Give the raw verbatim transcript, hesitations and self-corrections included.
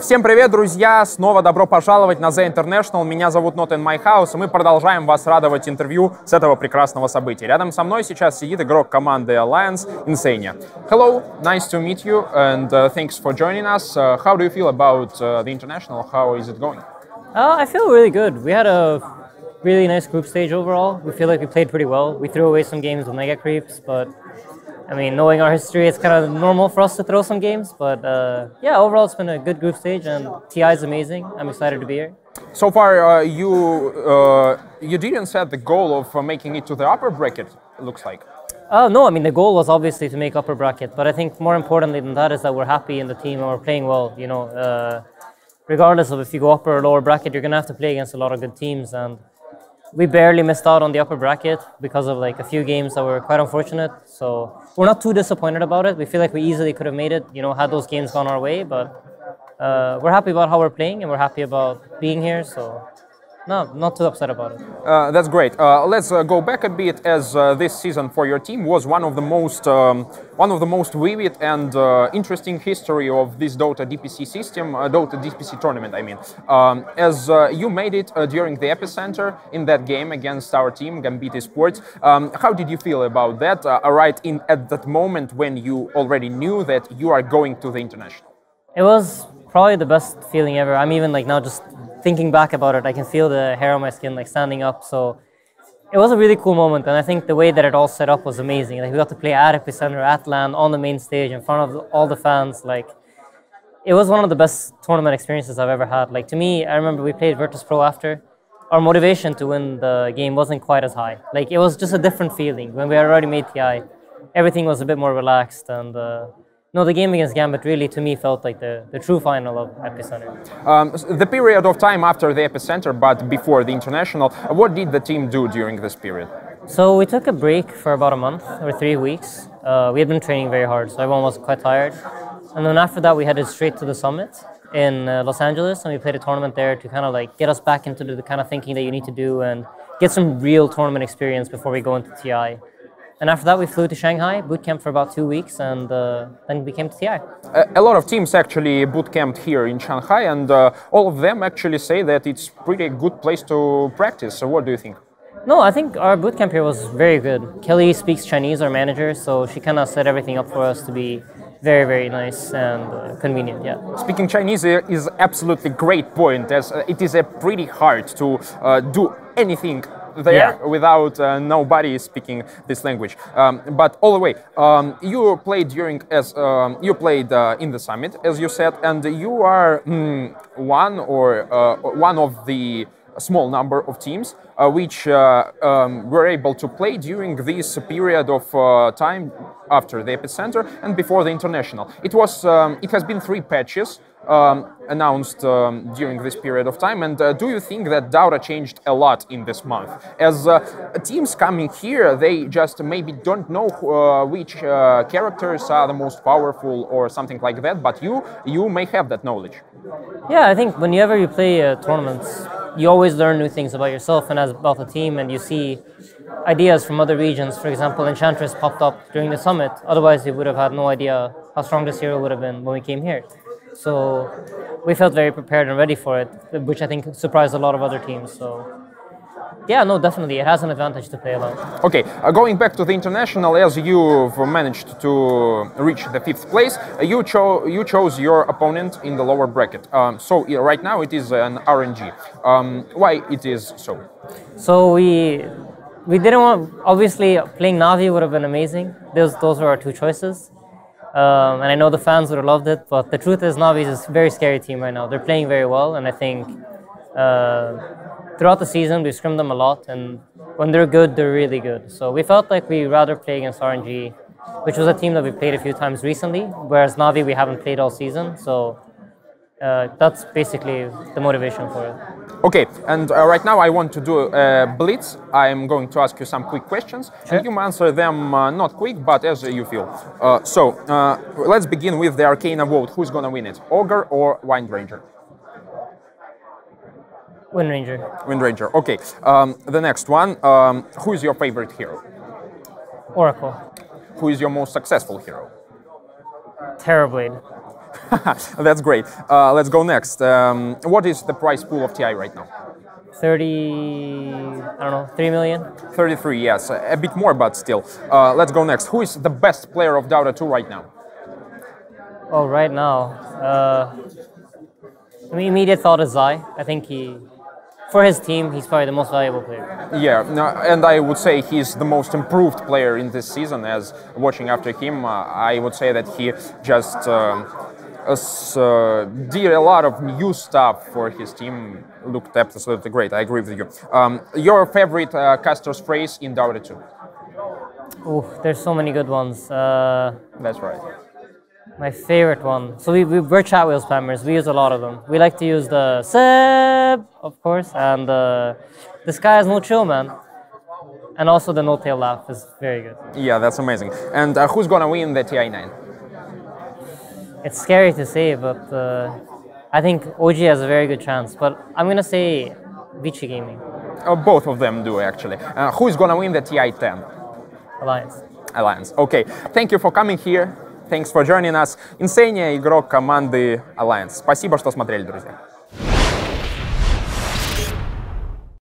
Всем привет, друзья! Снова добро пожаловать на The International. Меня зовут Note in My House, и мы продолжаем вас радовать интервью с этого прекрасного события. Рядом со мной сейчас сидит игрок команды Alliance, Insania. Hello, nice to meet you, and uh, thanks for joining us. Uh, how do you feel about uh, The International? How is it going? Uh, I feel really good. We had a really nice group stage overall. We feel like we played pretty well. We threw away some games with mega creeps, but... I mean, knowing our history, it's kind of normal for us to throw some games, but uh, yeah, overall it's been a good group stage, and T I is amazing. I'm excited to be here. So far, uh, you uh, you didn't set the goal of uh, making it to the upper bracket, it looks like. Uh, no, I mean, the goal was obviously to make upper bracket, but I think more importantly than that is that we're happy in the team and we're playing well, you know. Uh, regardless of if you go upper or lower bracket, you're going to have to play against a lot of good teams, and we barely missed out on the upper bracket because of like a few games that were quite unfortunate. So we're not too disappointed about it. We feel like we easily could have made it, you know, had those games gone our way. But uh, we're happy about how we're playing and we're happy about being here. So no, not too upset about it. Uh, that's great. Uh, let's uh, go back a bit, as uh, this season for your team was one of the most um, one of the most vivid and uh, interesting history of this Dota D P C system, uh, Dota D P C tournament, I mean. Um, as uh, you made it uh, during the Epicenter in that game against our team, Gambit Esports. Um, how did you feel about that, uh, right in at that moment when you already knew that you are going to the International? It was probably the best feeling ever. I'm even like now just thinking back about it, I can feel the hair on my skin like standing up. So it was a really cool moment, and I think the way that it all set up was amazing. Like, we got to play at Epicenter, at LAN, on the main stage, in front of all the fans. Like, it was one of the best tournament experiences I've ever had. Like, to me, I remember we played Virtus.pro after. Our motivation to win the game wasn't quite as high. Like, it was just a different feeling. When we already made T I, everything was a bit more relaxed, and uh, no, the game against Gambit really, to me, felt like the, the true final of Epicenter. Um, the period of time after the Epicenter, but before the International, what did the team do during this period? So we took a break for about a month or three weeks. Uh, we had been training very hard, so everyone was quite tired. And then after that, we headed straight to the Summit in uh, Los Angeles, and we played a tournament there to kind of like get us back into the kind of thinking that you need to do and get some real tournament experience before we go into T I. And after that, we flew to Shanghai, bootcamp for about two weeks, and uh, then we came to T I. A, a lot of teams actually bootcamped here in Shanghai, and uh, all of them actually say that it's pretty good place to practice. So what do you think? No, I think our bootcamp here was very good. Kelly speaks Chinese, our manager, so she kind of set everything up for us to be very, very nice and uh, convenient, yeah. Speaking Chinese is absolutely great point, as it is a pretty hard to uh, do anything there, yeah, without uh, nobody speaking this language. Um, but all the way, um, you played during as um, you played uh, in the Summit, as you said, and you are mm, one or uh, one of the small number of teams uh, which uh, um, were able to play during this period of uh, time after the Epicenter and before the International. It was um, it has been three patches Um, announced um, during this period of time, and uh, do you think that Dota changed a lot in this month? As uh, teams coming here, they just maybe don't know uh, which uh, characters are the most powerful or something like that, but you you may have that knowledge. Yeah, I think whenever you play uh, tournaments, you always learn new things about yourself and as about the team, and you see ideas from other regions. For example, Enchantress popped up during the Summit, otherwise you would have had no idea how strong this hero would have been when we came here. So we felt very prepared and ready for it, which I think surprised a lot of other teams. So yeah, no, definitely. It has an advantage to play a lot. Okay, uh, going back to the International, as you've managed to reach the fifth place, you, cho you chose your opponent in the lower bracket. Um, so yeah, right now it is an R N G. Um, why it is so? So we, we didn't want... Obviously, playing NAVI would have been amazing. Those, those were our two choices. Um, and I know the fans would have loved it, but the truth is NAVI is a very scary team right now. They're playing very well, and I think uh, throughout the season we've scrimmed them a lot, and when they're good, they're really good. So we felt like we'd rather play against R N G, which was a team that we played a few times recently, whereas NAVI we haven't played all season, so uh, that's basically the motivation for it. Okay, and uh, right now I want to do a uh, blitz. I'm going to ask you some quick questions, sure, and you answer them uh, not quick, but as you feel. Uh, so, uh, let's begin with the Arcana Vault. Who's gonna win it, Ogre or Windranger? Windranger. Windranger, okay. Um, the next one, um, who is your favorite hero? Oracle. Who is your most successful hero? Terrorblade. That's great. Uh, let's go next. Um, what is the price pool of T I right now? thirty, I don't know, three million? thirty-three, yes. A bit more, but still. Uh, let's go next. Who is the best player of Dota two right now? Oh, right now? Uh, my immediate thought is Zai. I think he... For his team, he's probably the most valuable player. Yeah, no, and I would say he's the most improved player in this season, as watching after him, uh, I would say that he just um, uh, did a lot of new stuff for his team. Looked absolutely great, I agree with you. Um, your favorite uh, caster's phrase in Dota two? Oh, there's so many good ones. Uh, That's right. My favorite one. So we, we, we're chat wheel spammers. We use a lot of them. We like to use the Seb, of course, and uh, this guy has no chill, man. And also the no tail laugh is very good. Yeah, that's amazing. And uh, who's gonna win the T I nine? It's scary to say, but uh, I think O G has a very good chance. But I'm gonna say Vici Gaming. Oh, both of them do, actually. Uh, who's gonna win the T I ten? Alliance. Alliance. Okay. Thank you for coming here. Thanks for joining us. Insania, игрок команды Alliance. Спасибо, что смотрели, друзья.